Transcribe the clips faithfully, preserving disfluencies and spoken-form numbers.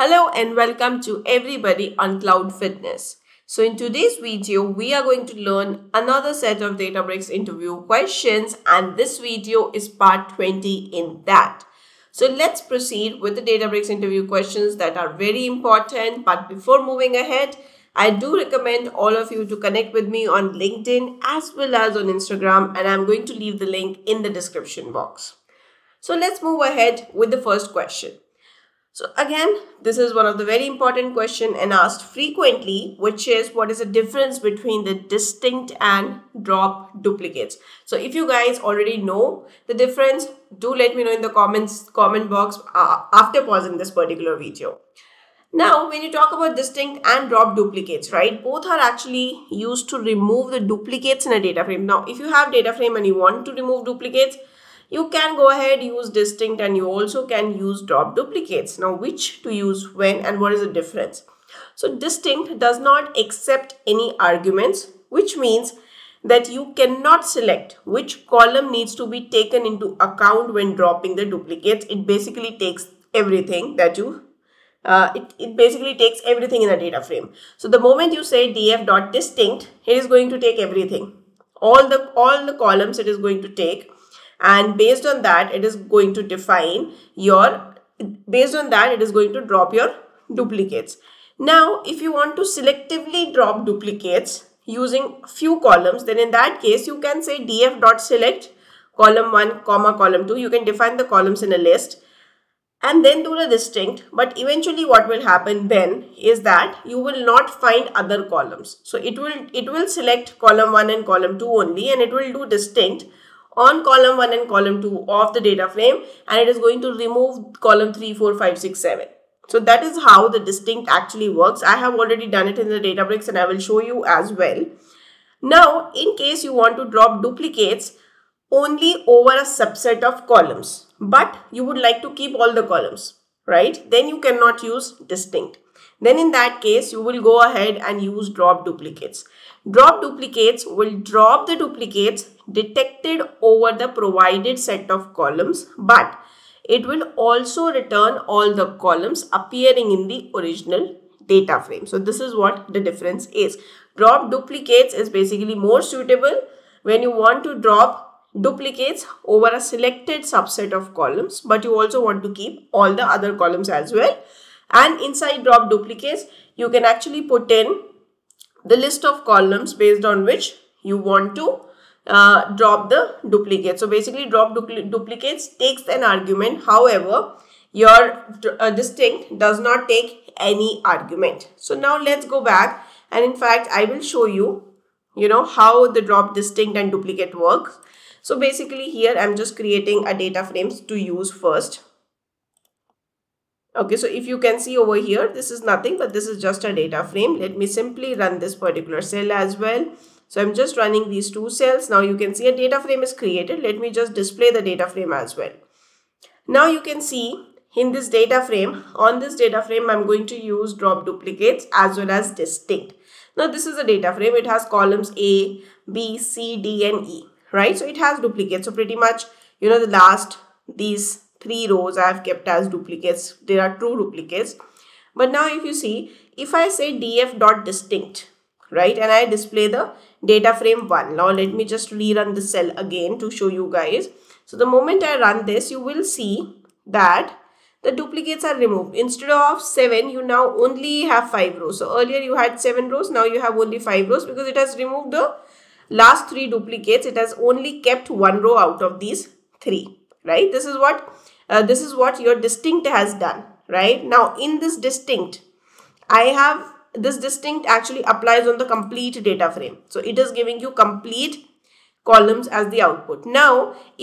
Hello and welcome to everybody on CloudFitness. So in today's video, we are going to learn another set of Databricks interview questions, and this video is part twenty in that. So let's proceed with the Databricks interview questions that are very important. But before moving ahead, I do recommend all of you to connect with me on LinkedIn as well as on Instagram, and I'm going to leave the link in the description box. So let's move ahead with the first question. So again, this is one of the very important questions and asked frequently, which is what is the difference between the distinct and drop duplicates? So if you guys already know the difference, do let me know in the comments comment box uh, after pausing this particular video. Now, when you talk about distinct and drop duplicates, right, both are actually used to remove the duplicates in a data frame. Now, if you have data frame and you want to remove duplicates, you can go ahead, use distinct, and you also can use drop duplicates. Now, which to use when and what is the difference? So distinct does not accept any arguments, which means that you cannot select which column needs to be taken into account when dropping the duplicates. It basically takes everything that you, uh, it, it basically takes everything in a data frame. So the moment you say df.distinct, it is going to take everything. All the, all the columns it is going to take. And based on that, it is going to define your, based on that, it is going to drop your duplicates. Now, if you want to selectively drop duplicates using few columns, then in that case, you can say df.select column one, comma column two. You can define the columns in a list and then do the distinct. But eventually what will happen then is that you will not find other columns. So it will, it will select column one and column two only, and it will do distinct on column one and column two of the data frame, and it is going to remove column three, four, five, six, seven. So that is how the distinct actually works. I have already done it in the Databricks and I will show you as well. Now, in case you want to drop duplicates only over a subset of columns, but you would like to keep all the columns, right? Then you cannot use distinct. Then in that case, you will go ahead and use drop duplicates. Drop duplicates will drop the duplicates detected over the provided set of columns, but it will also return all the columns appearing in the original data frame. So this is what the difference is. Drop duplicates is basically more suitable when you want to drop duplicates over a selected subset of columns, but you also want to keep all the other columns as well. And inside drop duplicates, you can actually put in the list of columns based on which you want to uh, drop the duplicates. So basically drop dupl duplicates takes an argument. However, your uh, distinct does not take any argument. So now let's go back. And in fact, I will show you, you know, how the drop distinct and duplicate works. So basically here I'm just creating a data frames to use first. Okay, so if you can see over here, this is nothing, but this is just a data frame. Let me simply run this particular cell as well. So I'm just running these two cells. Now you can see a data frame is created. Let me just display the data frame as well. Now you can see in this data frame, on this data frame, I'm going to use drop duplicates as well as distinct. Now this is a data frame. It has columns A, B, C, D, and E, right? So it has duplicates. So pretty much, you know, the last, these three rows I have kept as duplicates. There are true duplicates. But now if you see, if I say df.distinct, right, and I display the data frame one. Now let me just rerun the cell again to show you guys. So the moment I run this, you will see that the duplicates are removed. Instead of seven, you now only have five rows. So earlier you had seven rows. Now you have only five rows because it has removed the last three duplicates. It has only kept one row out of these three, right? This is what Uh, this is what your distinct has done, right? Now in this distinct, I have this distinct actually applies on the complete data frame. So it is giving you complete columns as the output. Now,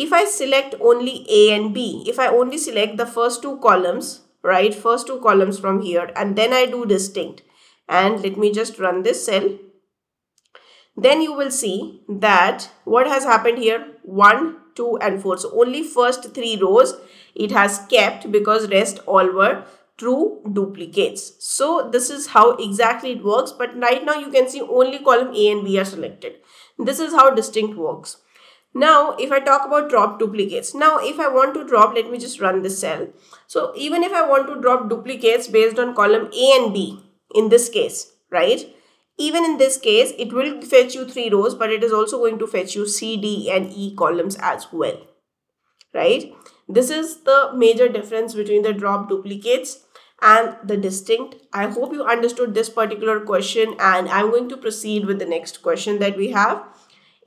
if I select only A and B, if I only select the first two columns, right? First two columns from here, and then I do distinct. And let me just run this cell. Then you will see that what has happened here, one, two, and four. So only first three rows it has kept because rest all were true duplicates. So this is how exactly it works. But right now you can see only column A and B are selected. This is how distinct works. Now, if I talk about drop duplicates, now if I want to drop, let me just run this cell. So even if I want to drop duplicates based on column A and B in this case, right? Even in this case, it will fetch you three rows, but it is also going to fetch you C, D and E columns as well, right? This is the major difference between the drop duplicates and the distinct. I hope you understood this particular question, and I'm going to proceed with the next question that we have.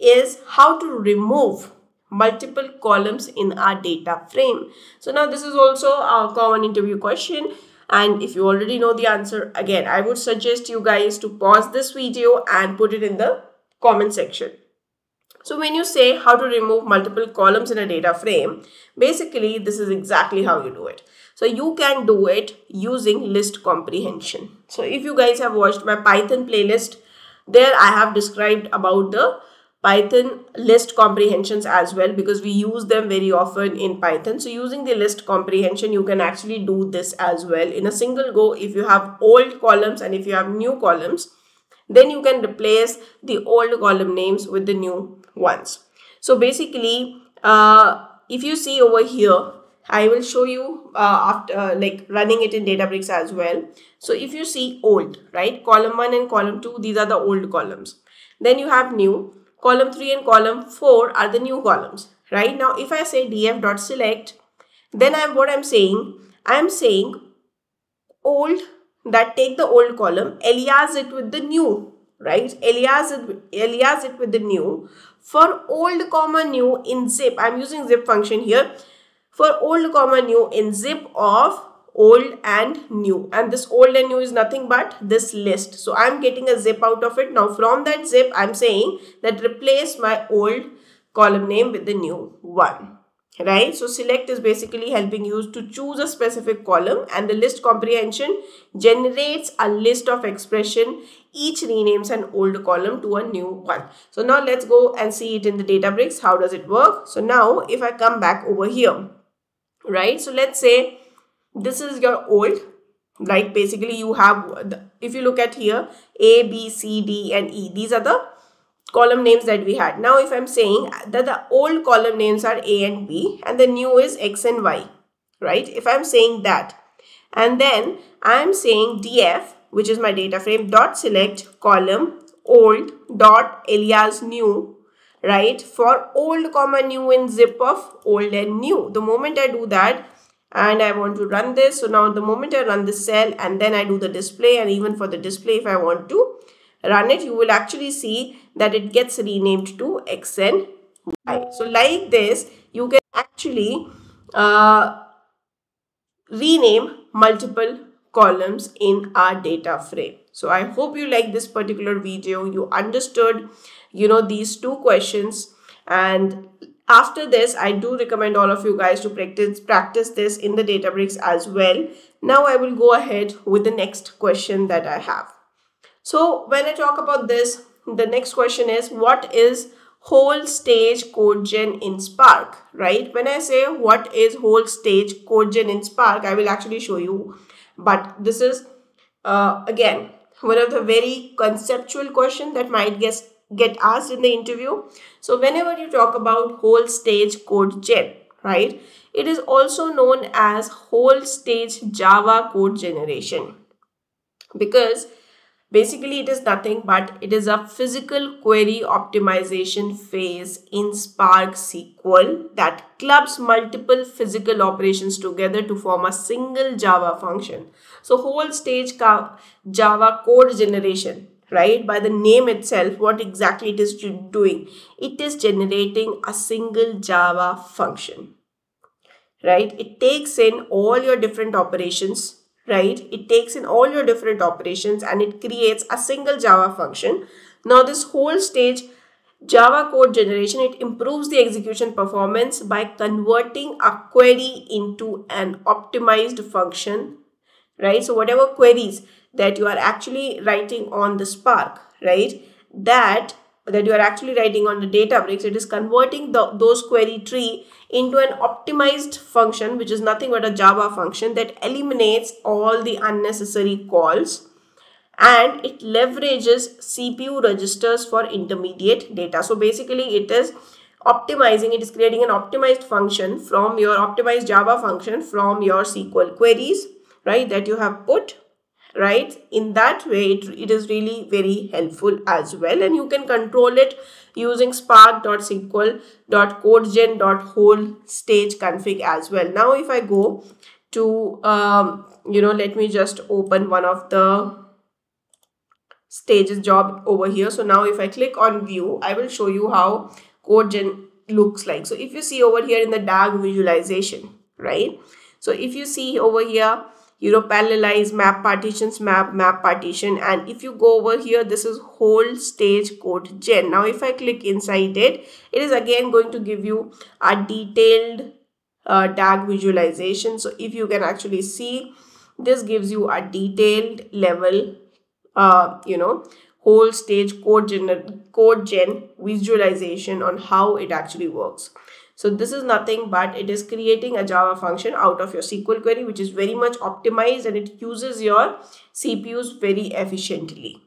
Is how to remove multiple columns in our data frame. So now this is also a common interview question, and if you already know the answer, again, I would suggest you guys to pause this video and put it in the comment section. So when you say how to remove multiple columns in a data frame, basically this is exactly how you do it. So you can do it using list comprehension. So if you guys have watched my Python playlist, there I have described about the Python list comprehensions as well, because we use them very often in Python. So using the list comprehension, you can actually do this as well in a single go. If you have old columns and if you have new columns, then you can replace the old column names with the new ones. So basically, uh, if you see over here, I will show you uh, after uh, like running it in Databricks as well. So if you see old, right, column one and column two, these are the old columns. Then you have new. Column three and column four are the new columns, right? Now, if I say df.select, then I'm what I'm saying, I'm saying old, that take the old column, alias it with the new, right? Alias it, alias it with the new. For old comma new in zip, I'm using zip function here. For old comma new in zip of old and new, and this old and new is nothing but this list. So I'm getting a zip out of it. Now from that zip, I'm saying that replace my old column name with the new one, right? So select is basically helping you to choose a specific column, and the list comprehension generates a list of expression. Each renames an old column to a new one. So now let's go and see it in the Databricks. How does it work? So now if I come back over here, right? So let's say this is your old, like basically you have, the, if you look at here, A, B, C, D and E. These are the column names that we had. Now if I'm saying that the old column names are A and B and the new is X and Y, right? If I'm saying that, and then I'm saying D F, which is my data frame, dot select column old dot alias new, right? For old comma new in zip of old and new. The moment I do that, and I want to run this. So now the moment I run this cell and then I do the display, and even for the display, if I want to run it, you will actually see that it gets renamed to X and Y. So like this, you can actually uh, rename multiple columns in our data frame. So I hope you like this particular video. You understood, you know, these two questions, and after this, I do recommend all of you guys to practice practice this in the Databricks as well. Now I will go ahead with the next question that I have. So when I talk about this, the next question is, what is whole stage code gen in Spark, right? When I say what is whole stage code gen in Spark, I will actually show you. But this is, uh, again, one of the very conceptual questions that might get get asked in the interview. So whenever you talk about whole stage code gen, right, it is also known as whole stage Java code generation, because basically it is nothing but it is a physical query optimization phase in Spark S Q L that clubs multiple physical operations together to form a single Java function. So whole stage Java code generation, right, by the name itself, what exactly it is doing, it is generating a single Java function, right? It takes in all your different operations, right? It takes in all your different operations and it creates a single Java function. Now this whole stage Java code generation, it improves the execution performance by converting a query into an optimized function, right? So whatever queries that you are actually writing on the Spark, right, that that you are actually writing on the Databricks, it is converting the, those query tree into an optimized function, which is nothing but a Java function that eliminates all the unnecessary calls, and it leverages C P U registers for intermediate data. So basically it is optimizing, it is creating an optimized function from your optimized Java function from your S Q L queries, right, that you have put, right? In that way, it, it is really very helpful as well. And you can control it using spark dot S Q L dot codegen dot whole stage config as well. Now, if I go to, um, you know, let me just open one of the stages job over here. So now if I click on view, I will show you how CodeGen looks like. So if you see over here in the D A G visualization, right? So if you see over here, you know, parallelize, map partitions, map, map partition. And if you go over here, this is whole stage code gen. Now, if I click inside it, it is again going to give you a detailed uh, D A G visualization. So if you can actually see, this gives you a detailed level, uh, you know, whole stage code gen, code gen visualization on how it actually works. So this is nothing but it is creating a Java function out of your S Q L query, which is very much optimized and it uses your C P Us very efficiently.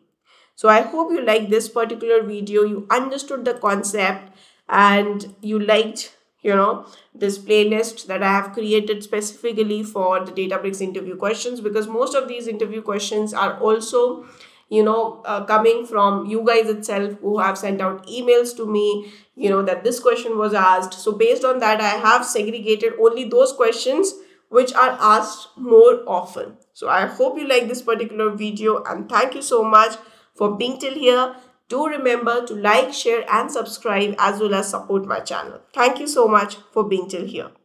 So I hope you liked this particular video, you understood the concept and you liked, you know, this playlist that I have created specifically for the Databricks interview questions, because most of these interview questions are also, you know, uh, coming from you guys itself who have sent out emails to me, you know, that this question was asked. So based on that, I have segregated only those questions which are asked more often. So I hope you like this particular video and thank you so much for being till here. Do remember to like, share and subscribe as well as support my channel. Thank you so much for being till here.